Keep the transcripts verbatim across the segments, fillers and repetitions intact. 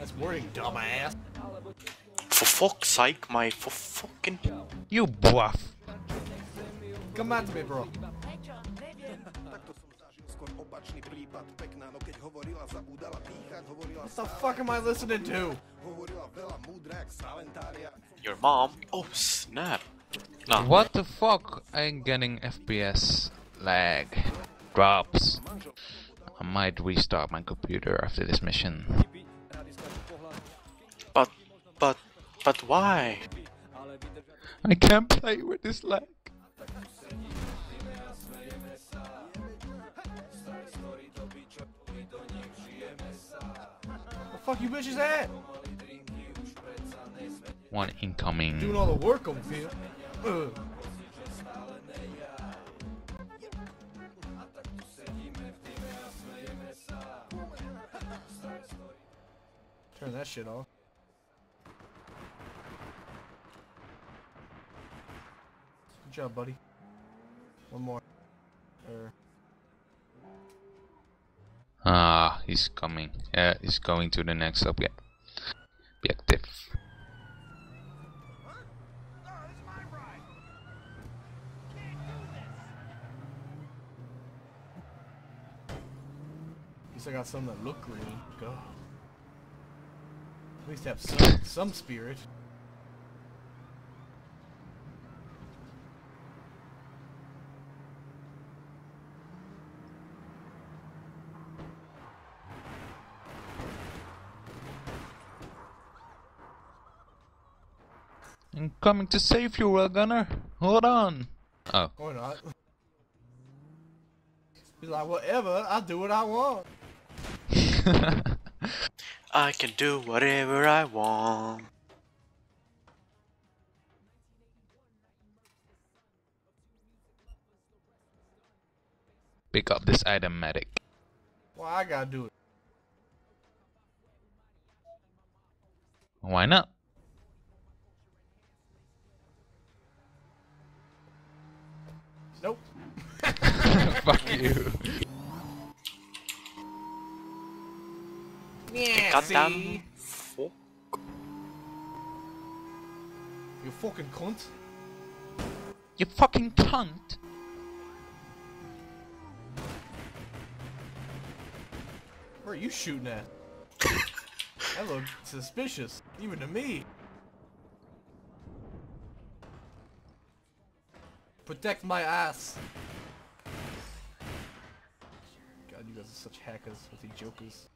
That's boring, dumbass. For fuck's sake, mate, for fucking... You bluff. Come at me, bro. What the fuck am I listening to? Your mom? Oh, snap. Nah. What the fuck? I'm getting F P S lag. Drops. I might restart my computer after this mission. But, but, but why? I can't play with this lag. What the fuck you bitches at? One incoming. Doing all the work over here. Ugh. Turn that shit off. Good job, buddy. One more. Er. Ah, he's coming. Yeah, he's going to the next object. Objective. At least I got some that look green. God. At least have some, some spirit. I'm coming to save you, Railgunner. Hold on. Oh. Or not. He's like, whatever, I'll do what I want. I can do whatever I want. Pick up this item, medic. Well, I gotta do it. Why not? Nope. Fuck you. Yeah, goddamn fuck. You fucking cunt. You fucking cunt. Where are you shooting at? That looked suspicious, even to me. Protect my ass. God, you guys are such hackers with these jokers.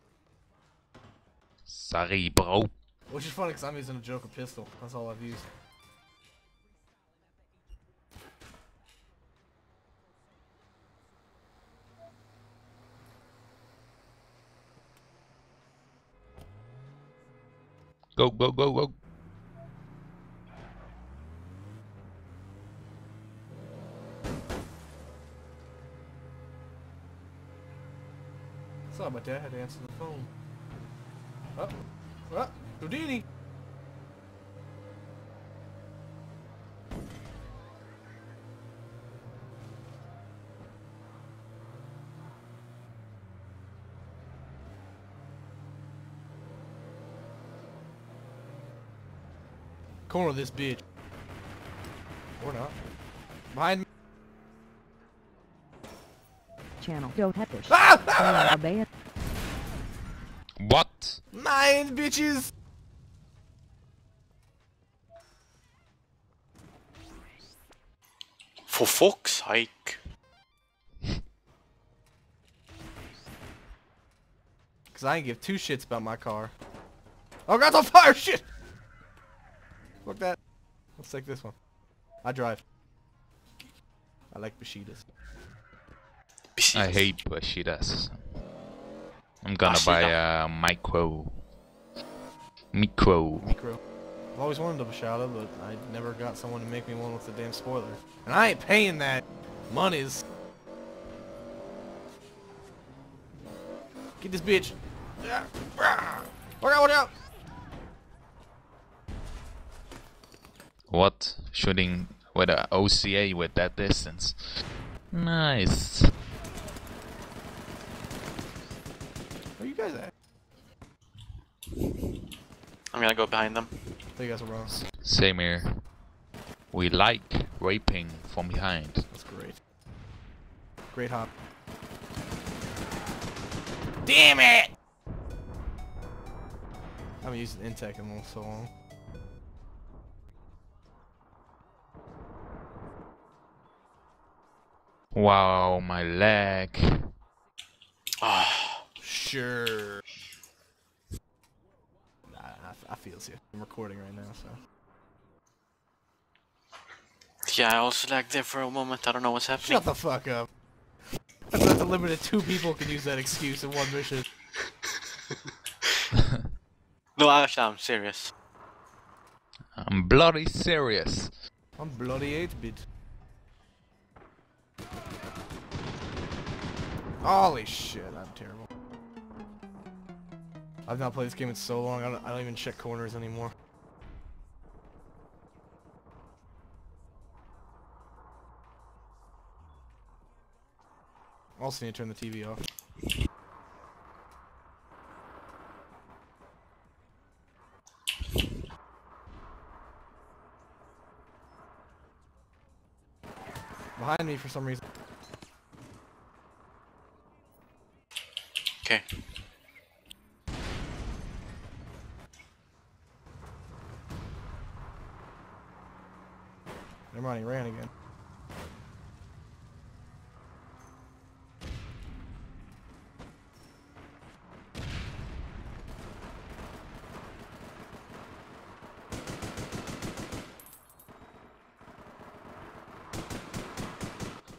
Sorry, bro. Which is funny because I'm using a Joker pistol. That's all I've used. Go, go, go, go. I saw my dad answer the phone. Oh, oh, Houdini! Corner this bitch. Or not. Behind me. Channel. Go peppers. Ah! Ah! Ah! What? Nine bitches! For fuck's sake. Cause I ain't give two shits about my car. Oh, got on fire! Shit! Fuck that. Let's take this one. I drive. I like Bishidas. Bishidas. I hate Bishidas. I'm gonna Bishada. buy a uh, micro. Micro. Micro. I've always wanted a Bishada, but I never got someone to make me one with the damn spoiler. And I ain't paying that. Monies. Get this bitch. Watch out, watch out. What? Shooting with an O C A with that distance. Nice. Where you guys at? I'm gonna go behind them. You guys are wrong. Same here. We like raping from behind. That's great. Great hop. Damn it! I haven't used an intek in so long. Wow, my leg. Oh, sure. Nah, I, I feel you. I'm recording right now, so. Yeah, I also lagged there for a moment. I don't know what's happening. Shut the fuck up. I thought the limited two people can use that excuse in one mission. No, actually, I'm serious. I'm bloody serious. I'm bloody eight bit. Holy shit, I'm terrible. I've not played this game in so long, I don't, I don't even check corners anymore. I also need to turn the T V off. Behind me for some reason. Okay. Never mind, he ran again.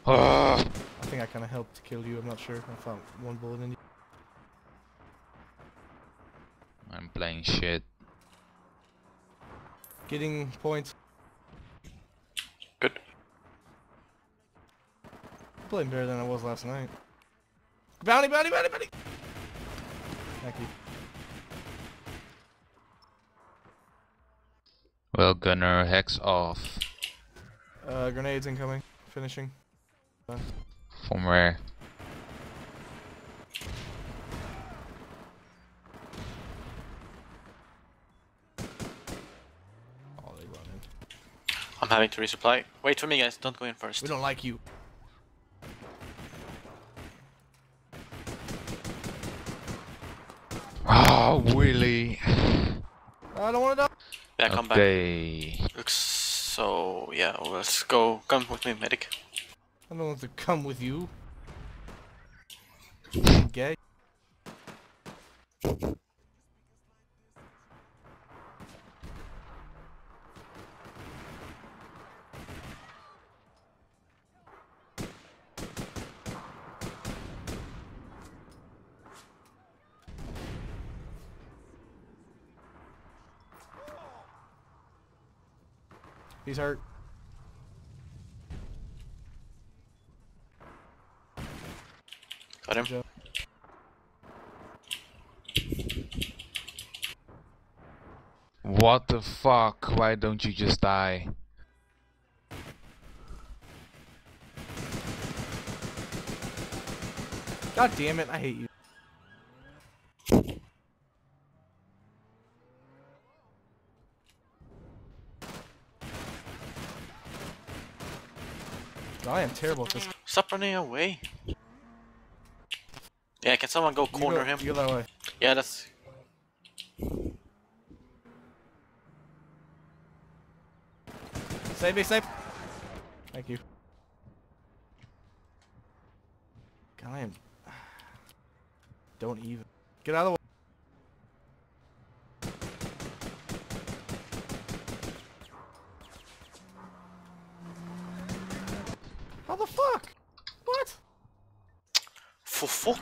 I think I kind of helped kill you. I'm not sure. I found one bullet in you. I'm playing shit. Getting points. Good. I'm playing better than I was last night. Bounty, bounty, bounty, bounty! Thank you. Well, Gunner, hex off. Uh, grenades incoming. Finishing. From where? Oh, they run in. I'm having to resupply. Wait for me, guys. Don't go in first. We don't like you. Oh, Willy. I don't want to die. Yeah, come okay. back. Looks so. Yeah, let's go. Come with me, medic. I don't want to come with you. Gay. He's hurt. Got him. What the fuck? Why don't you just die? God damn it, I hate you. I am terrible at this. Stop running away. Yeah, can someone go corner you go, him? You go that way. Yeah, that's. Save me, save. Thank you. God, I am. Don't even. Get out of the way. How the fuck? What? For fuck.